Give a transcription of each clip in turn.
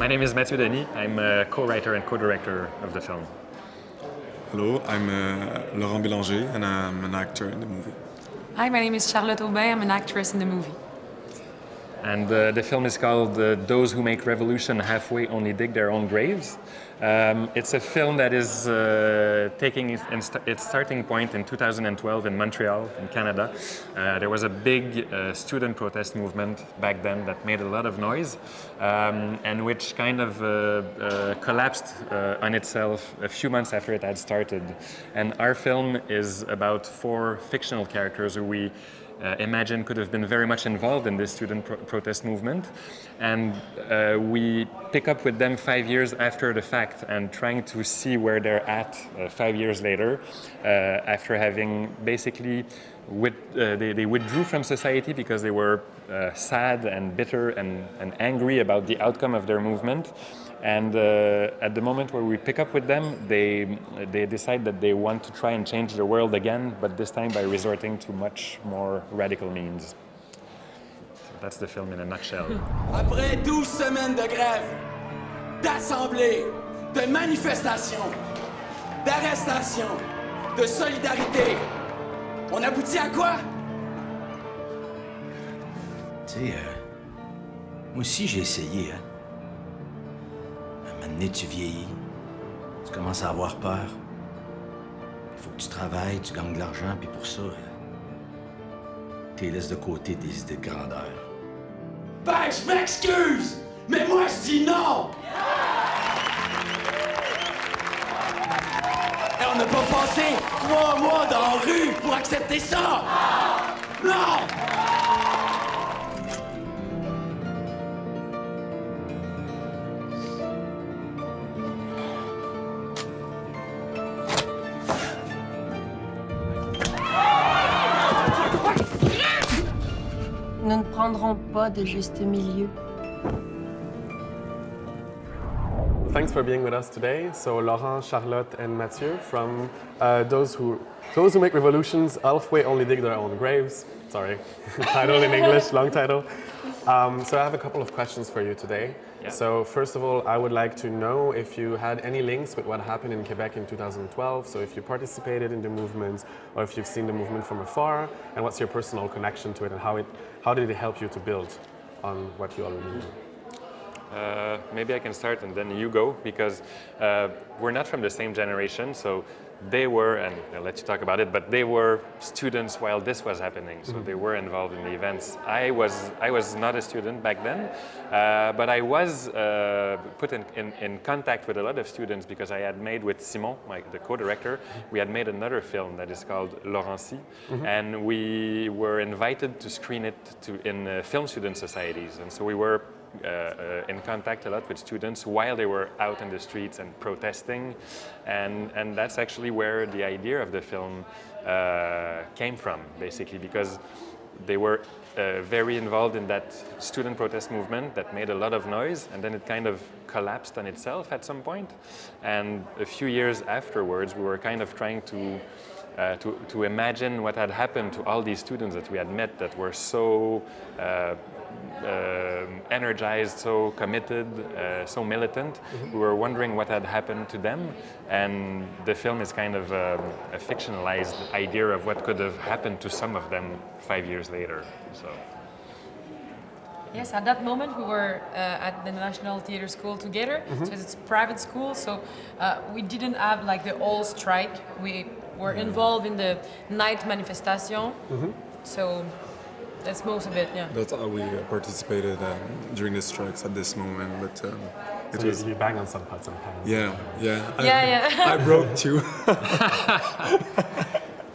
My name is Mathieu Denis. I'm a co-writer and co-director of the film. Hello, I'm Laurent Bélanger, and I'm an actor in the movie. Hi, my name is Charlotte Aubin. I'm an actress in the movie. And the film is called Those Who Make Revolution Halfway Only Dig Their Own Graves. It's a film that is taking its starting point in 2012 in Montreal, in Canada. There was a big student protest movement back then that made a lot of noise and which kind of collapsed on itself a few months after it had started. And our film is about four fictional characters who we imagine could have been very much involved in this student protest movement. And we pick up with them 5 years after the fact and trying to see where they're at 5 years later after having basically, they withdrew from society because they were sad and bitter and angry about the outcome of their movement. And at the moment where we pick up with them, they decide that they want to try and change the world again, but this time by resorting to much more radical means. So that's the film in a nutshell. Après 12 semaines de grève, d'assemblées, de manifestations, d'arrestations, de solidarité, on aboutit à quoi? Tu sais, moi aussi j'ai essayé, hein. Maintenant, tu vieillis, tu commences à avoir peur. Il faut que tu travailles, tu gagnes de l'argent, puis pour ça, tu les laisses de côté tes idées de grandeur. Ben, je m'excuse, mais moi, je dis non! Yeah! Et on n'a pas passé 3 mois dans la rue pour accepter ça! Non! Non! Nous ne prendrons pas de juste milieu. Thanks for being with us today. So Laurent, Charlotte, and Mathieu from Those Who Make Revolutions Halfway Only Dig Their Own Graves. Sorry, title in English, long title. So I have a couple of questions for you today. Yeah. So first of all, I would like to know if you had any links with what happened in Quebec in 2012. So if you participated in the movement or if you've seen the movement from afar, and what's your personal connection to it, and how did it help you to build on what you already knew? Maybe I can start and then you go, because we're not from the same generation, so they were, and I'll let you talk about it, but they were students while this was happening, so they were involved in the events. I was not a student back then, but I was put in contact with a lot of students because I had made with Simon, the co-director, we had made another film that is called Laurency, and we were invited to screen it in film student societies, and so we were in contact a lot with students while they were out in the streets and protesting, and that's actually where the idea of the film came from, basically, because they were very involved in that student protest movement that made a lot of noise, and then it kind of collapsed on itself at some point, and a few years afterwards we were kind of trying to imagine what had happened to all these students that we had met that were so energized, so committed, so militant. We were wondering what had happened to them, and the film is kind of a fictionalized idea of what could have happened to some of them 5 years later. So. Yes, at that moment we were at the National Theatre School together. So it's a private school, so we didn't have like the whole strike. We were involved in the night manifestation, so that's most of it, yeah. That's how we participated during the strikes at this moment, but it so was... You bang on some parts sometimes. Yeah, yeah. I broke too.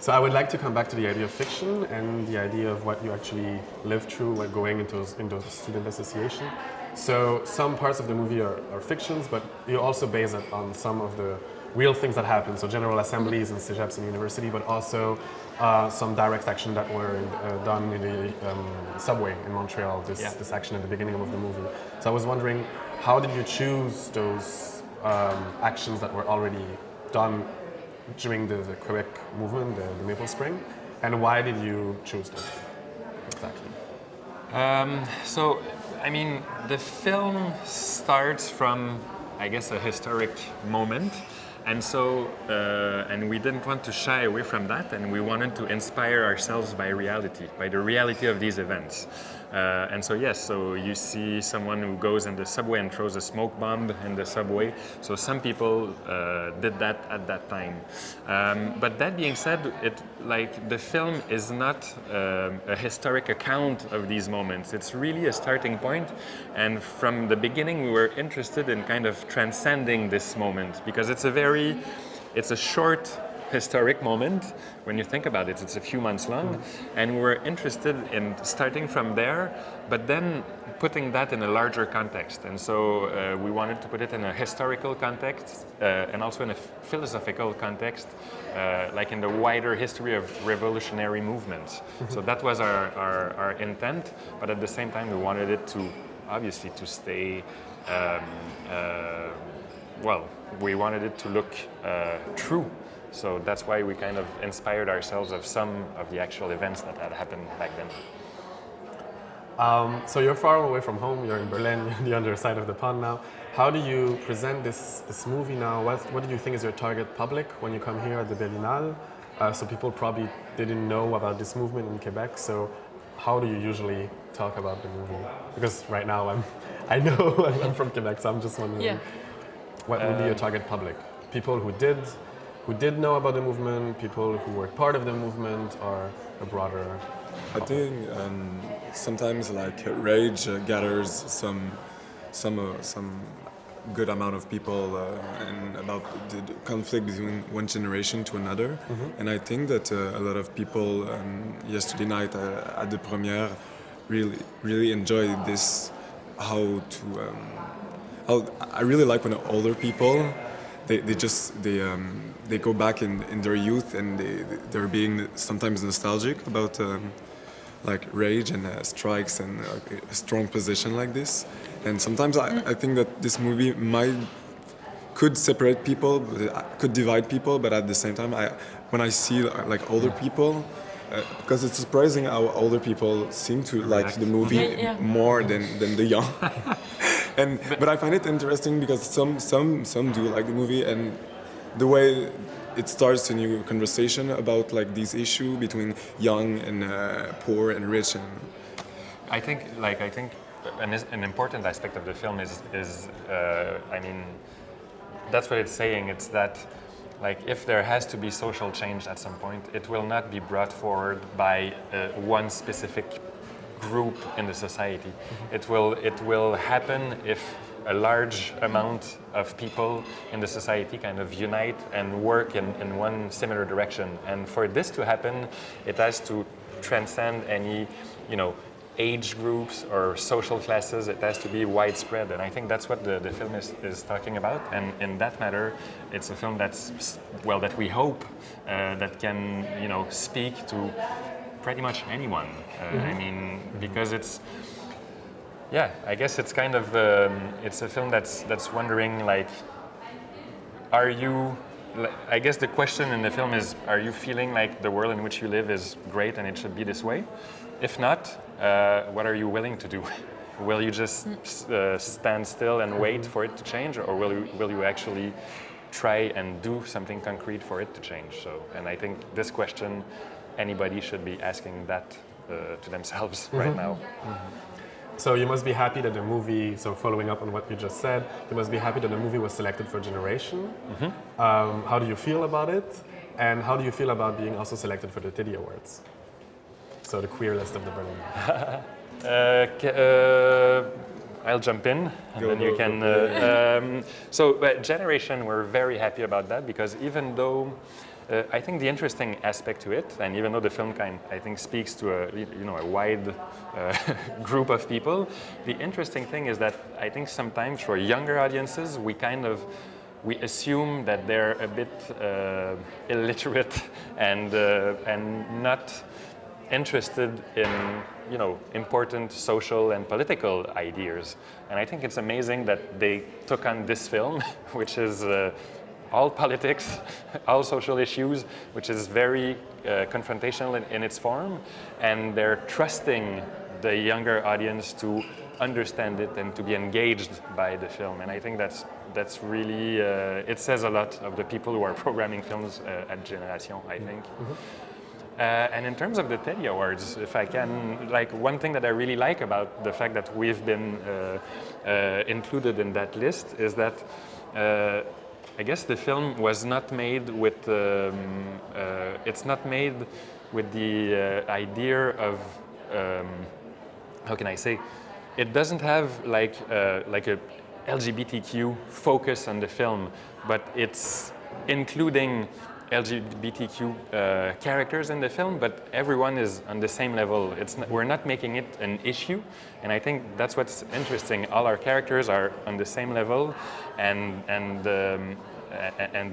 So I would like to come back to the idea of fiction and the idea of what you actually live through when going into student association. So some parts of the movie are fictions, but you also base it on some of the real things that happened, so general assemblies and cégeps in university, but also some direct action that were done in the subway in Montreal, this action at the beginning of the movie. So I was wondering, how did you choose those actions that were already done during the Quebec movement, the Maple Spring, and why did you choose them exactly? So I mean, the film starts from, I guess, a historic moment. And so, and we didn't want to shy away from that, and we wanted to inspire ourselves by reality, by the reality of these events. And so, yes, so you see someone who goes in the subway and throws a smoke bomb in the subway. So some people did that at that time. But that being said, the film is not a historic account of these moments. It's really a starting point. And from the beginning, we were interested in kind of transcending this moment, because it's a very, it's a short historic moment. When you think about it, it's a few months long, and we were interested in starting from there, but then putting that in a larger context. And so we wanted to put it in a historical context and also in a philosophical context, like in the wider history of revolutionary movements. So that was our intent, but at the same time, we wanted it to, obviously, to stay, well, we wanted it to look true. So that's why we kind of inspired ourselves of some of the actual events that had happened back then. So you're far away from home, you're in Berlin, you're on the other side of the pond now. How do you present this movie now? What do you think is your target public when you come here at the Berlinale? So people probably didn't know about this movement in Quebec, so how do you usually talk about the movie? Because right now I know I'm from Quebec, so I'm just wondering, what would be your target public? People who did know about the movement, people who were part of the movement, or a broader topic? I think sometimes rage gathers some good amount of people, and about the conflict between one generation to another. And I think that a lot of people yesterday night at the premiere really enjoyed this. I really like when older people. They go back in their youth, and they're being sometimes nostalgic about rage and strikes and a strong position like this. And sometimes I think that this movie could separate people, could divide people, but at the same time, when I see older people, because it's surprising how older people seem to like the movie more than the young. But I find it interesting because some do like the movie, and the way it starts a new conversation about this issue between young and poor and rich. And I think an important aspect of the film is I mean, that's what it's saying. It's that if there has to be social change at some point, it will not be brought forward by one specific group in the society. It will happen if a large amount of people in the society kind of unite and work in one similar direction. And for this to happen, it has to transcend any, age groups or social classes. It has to be widespread. And I think that's what the film is talking about. And in that matter, it's a film that we hope that can, speak to pretty much anyone. I mean, because it's, I guess it's kind of, it's a film that's wondering, are you, I guess the question in the film is, are you feeling like the world in which you live is great and it should be this way? If not, what are you willing to do? Will you just stand still and wait for it to change, or will you actually try and do something concrete for it to change? So, and I think this question, anybody should be asking that to themselves right now. So you must be happy that the movie, so following up on what you just said, you must be happy that the movie was selected for Generation. How do you feel about it? And how do you feel about being also selected for the Teddy Awards? So the queer list of the Berlinale. I'll jump in, and then you can... but Generation, we're very happy about that, because even though... I think the interesting aspect to it, and even though the film speaks to a wide group of people, the interesting thing is that I think sometimes for younger audiences we assume that they're a bit illiterate and not interested in important social and political ideas, and I think it's amazing that they took on this film, which is. All politics, all social issues, which is very confrontational in its form, and they're trusting the younger audience to understand it and to be engaged by the film. And I think that's really, it says a lot of the people who are programming films at Generation, I think. Mm-hmm. And in terms of the Teddy Awards, if I can, like one thing that I really like about the fact that we've been included in that list is that I guess the film was not made with, it's not made with the idea of, how can I say, it doesn't have like a LGBTQ focus on the film, but it's including LGBTQ characters in the film, but everyone is on the same level. It's not, we're not making it an issue, and I think that's what's interesting. All our characters are on the same level, and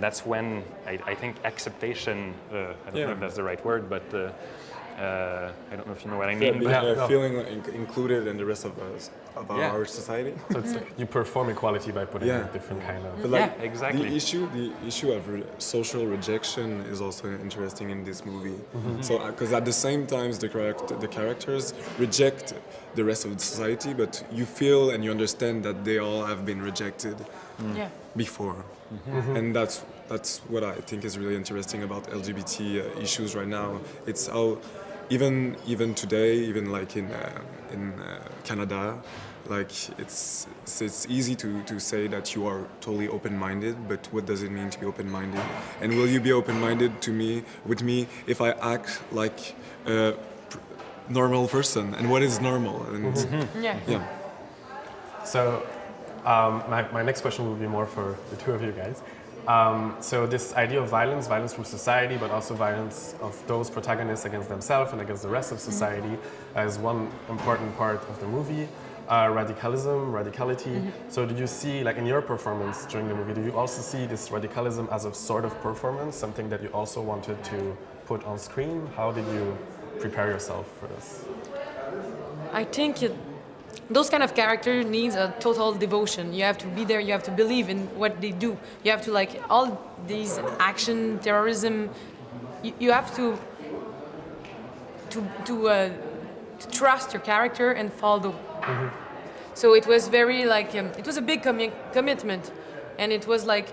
that's when I think acceptation. I don't know if that's the right word, but I don't know if you know what I mean. Feeling included in the rest of us, our society. So it's like you perform equality by putting a different kind of. But like, exactly. The issue of social rejection is also interesting in this movie. Mm-hmm. So, because at the same time, the characters reject the rest of the society, but you feel and you understand that they all have been rejected before, mm-hmm. and that's what I think is really interesting about LGBT issues right now. It's how. Even today, even like in Canada, like it's easy to say that you are totally open-minded, but what does it mean to be open-minded? And will you be open-minded with me if I act like a normal person? And what is normal? And mm-hmm. So my next question will be more for the two of you guys. So this idea of violence from society, but also violence of those protagonists against themselves and against the rest of society, is one important part of the movie. Radicality. Mm-hmm. So do you see, like in your performance during the movie, do you also see this radicalism as a sort of performance, something that you also wanted to put on screen? How did you prepare yourself for this? I think those kind of character needs a total devotion. You have to be there, you have to believe in what they do. You have to, like, all these action, terrorism, you have to trust your character and follow. Mm-hmm. So it was very, like, it was a big commitment. And it was like,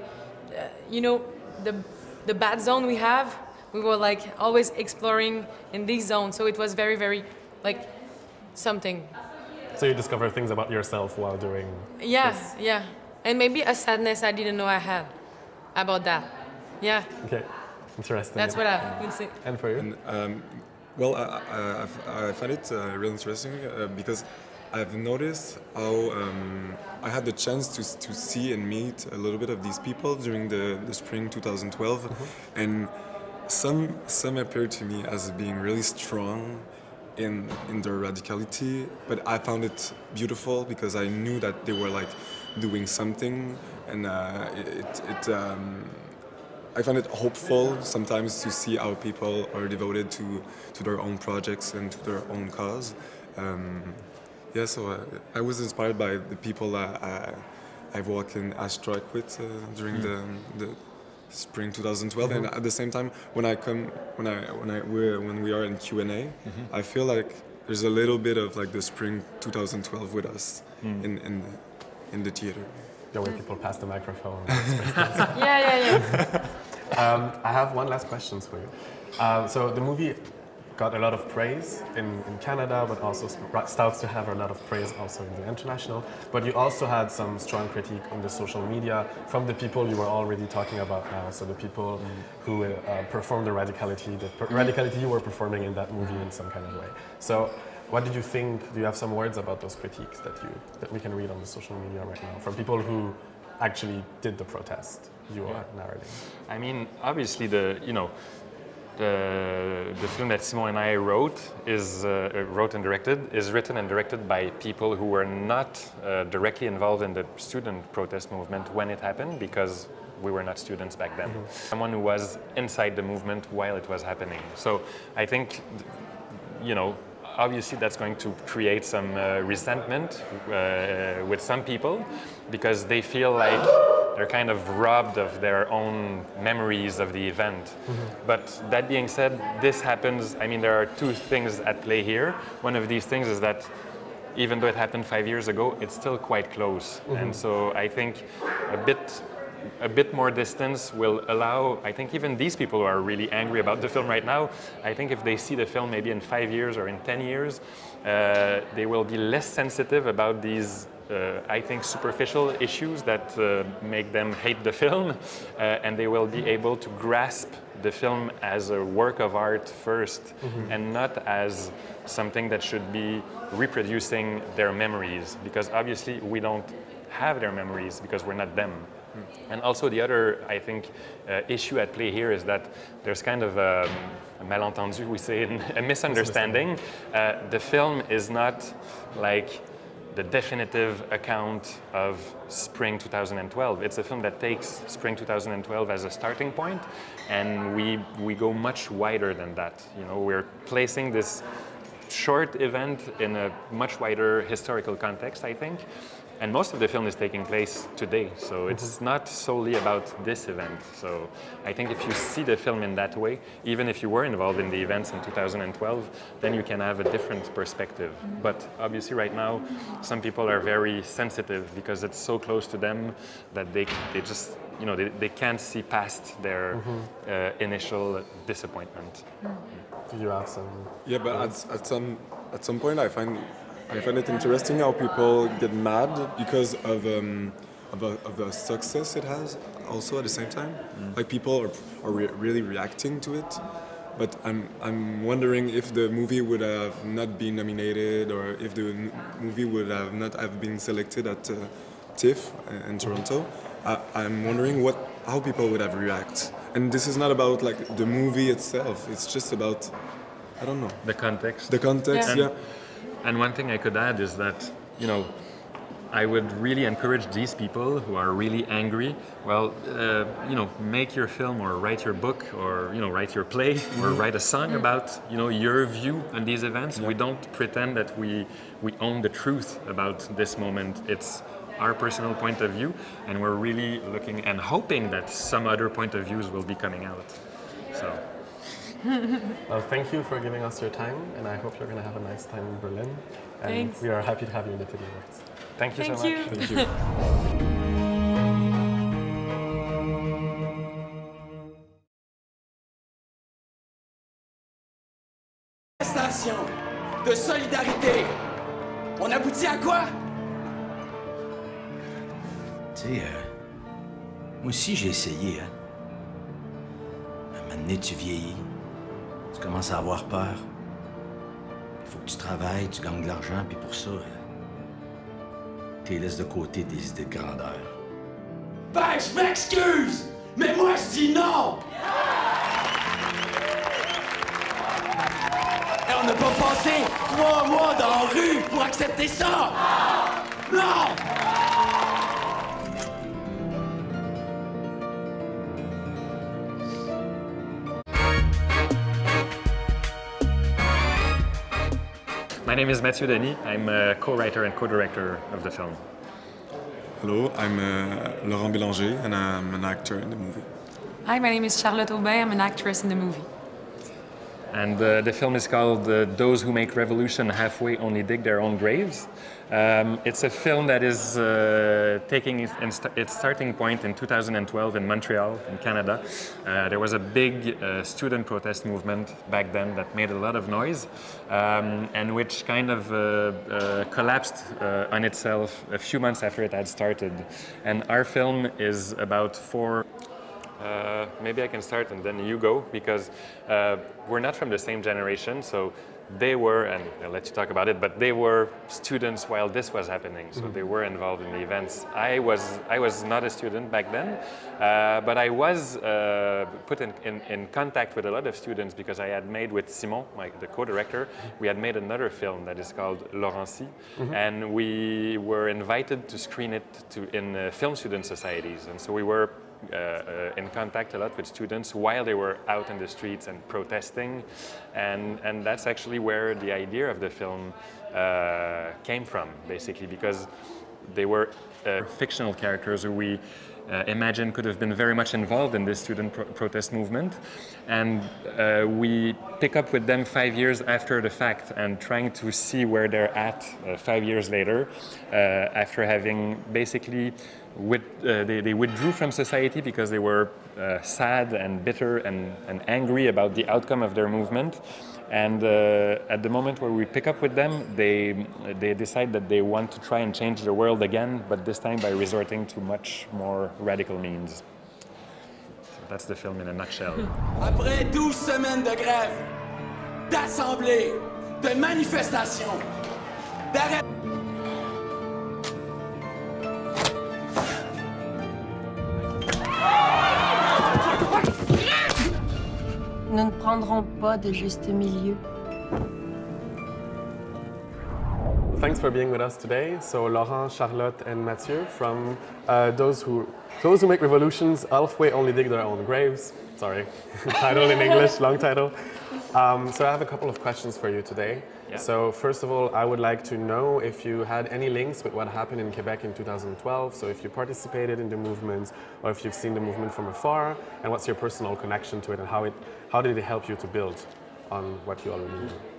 you know, the bad zone we have, we were, like, always exploring in these zones. So it was very, very, like, something. So you discover things about yourself while doing this. Yeah. And maybe a sadness I didn't know I had about that. Yeah. Okay, interesting. That's what I would say. And for you? And, well, I find it really interesting because I've noticed how I had the chance to see and meet a little bit of these people during the spring 2012. Mm-hmm. And some appeared to me as being really strong in their radicality, but I found it beautiful because I knew that they were like doing something, and I found it hopeful sometimes to see how people are devoted to their own projects and to their own cause. So I was inspired by the people I've walked in Ashtrack with during the spring 2012, and at the same time, when we are in Q&A, I feel like there's a little bit of like the spring 2012 with us in the theater. Yeah, when people pass the microphone. I have one last question for you. So the movie got a lot of praise in Canada, but also starts to have a lot of praise also in the international. But you also had some strong critique on the social media from the people you were already talking about now. So the people who performed the radicality you were performing in that movie in some kind of way. So what did you think? Do you have some words about those critiques that we can read on the social media right now from people who actually did the protest you are narrating? I mean, obviously the film that Simon and I wrote and directed by people who were not directly involved in the student protest movement when it happened, because we were not students back then. Mm-hmm. Someone who was inside the movement while it was happening. So I think, you know, obviously that's going to create some resentment with some people, because they feel like they're kind of robbed of their own memories of the event. Mm-hmm. But that being said, this happens. I mean, there are two things at play here. One of these things is that even though it happened 5 years ago, it's still quite close. Mm-hmm. And so I think a bit more distance will allow, I think even these people who are really angry about the film right now, I think if they see the film maybe in 5 years or in 10 years, they will be less sensitive about these, I think, superficial issues that make them hate the film, and they will be able to grasp the film as a work of art first, mm-hmm. and not as something that should be reproducing their memories, because obviously we don't have their memories because we're not them. And also the other, I think, issue at play here is that there's kind of a malentendu, we say, a misunderstanding. The film is not like the definitive account of Spring 2012. It's a film that takes Spring 2012 as a starting point, and we go much wider than that. You know, we're placing this short event in a much wider historical context, I think. And most of the film is taking place today, so it's not solely about this event. So I think if you see the film in that way, even if you were involved in the events in 2012, then you can have a different perspective. But obviously right now, some people are very sensitive because it's so close to them that they just, you know, they can't see past their initial disappointment. Do you have some? Yeah, but at some point I find it interesting how people get mad because of the success it has. Also at the same time, like people are really reacting to it. But I'm wondering if the movie would have not been nominated, or if the movie would have not have been selected at TIFF in Toronto. I'm wondering how people would have reacted. And this is not about like the movie itself. It's just about, I don't know, the context. The context, yeah. And one thing I could add is that, you know, I would really encourage these people who are really angry, well, you know, make your film or write your book or, you know, write your play or write a song about, you know, your view on these events. Yeah. We don't pretend that we own the truth about this moment. It's our personal point of view, and we're really looking and hoping that some other point of views will be coming out. So. Well, thank you for giving us your time, and I hope you're going to have a nice time in Berlin. And thanks. We are happy to have you in the Teddy Awards. Thank you so much. Thank you. Prestation de solidarité. On aboutit à quoi? Tu sais, moi aussi j'ai essayé. Hein. À un moment donné, tu vieillis. Tu commences à avoir peur. Il faut que tu travailles, tu gagnes de l'argent, puis pour ça, tu les laisses de côté des idées de grandeur. Ben, je m'excuse, mais moi, je dis non! Et on n'a pas passé 3 mois dans la rue pour accepter ça! Non! My name is Mathieu Denis. I'm a co-writer and co-director of the film. Hello, I'm Laurent Bélanger, and I'm an actor in the movie. Hi, my name is Charlotte Aubin. I'm an actress in the movie. And the film is called Those Who Make Revolution Halfway Only Dig Their Own Graves. It's a film that is taking its starting point in 2012 in Montreal, in Canada. There was a big student protest movement back then that made a lot of noise, and which kind of collapsed on itself a few months after it had started. And our film is about four... maybe I can start and then you go, because we're not from the same generation, so they were, and I'll let you talk about it, but they were students while this was happening, so they were involved in the events. I was not a student back then, but I was put in contact with a lot of students because I had made with Simon, the co-director, we had made another film that is called Laurency, and we were invited to screen it in film student societies, and so we were in contact a lot with students while they were out in the streets and protesting, and that's actually where the idea of the film came from, basically, because They were fictional characters who we imagine could have been very much involved in this student protest movement. And we pick up with them 5 years after the fact and trying to see where they're at 5 years later, after having basically, they withdrew from society because they were sad and bitter and angry about the outcome of their movement. And at the moment where we pick up with them, they decide that they want to try and change the world again, but this time by resorting to much more radical means. So that's the film in a nutshell. Après 12 semaines de grève, d'assemblées, de manifestations, d'arrêt. Nous ne prendrons pas de juste milieu. Thanks for being with us today. So Laurent, Charlotte, and Mathieu from Those Who Make Revolutions Halfway Only Dig Their Own Graves. Sorry, title in English, long title. So I have a couple of questions for you today. Yeah. So first of all, I would like to know if you had any links with what happened in Quebec in 2012. So if you participated in the movement or if you've seen the movement from afar, and what's your personal connection to it, and how did it help you to build on what you already knew?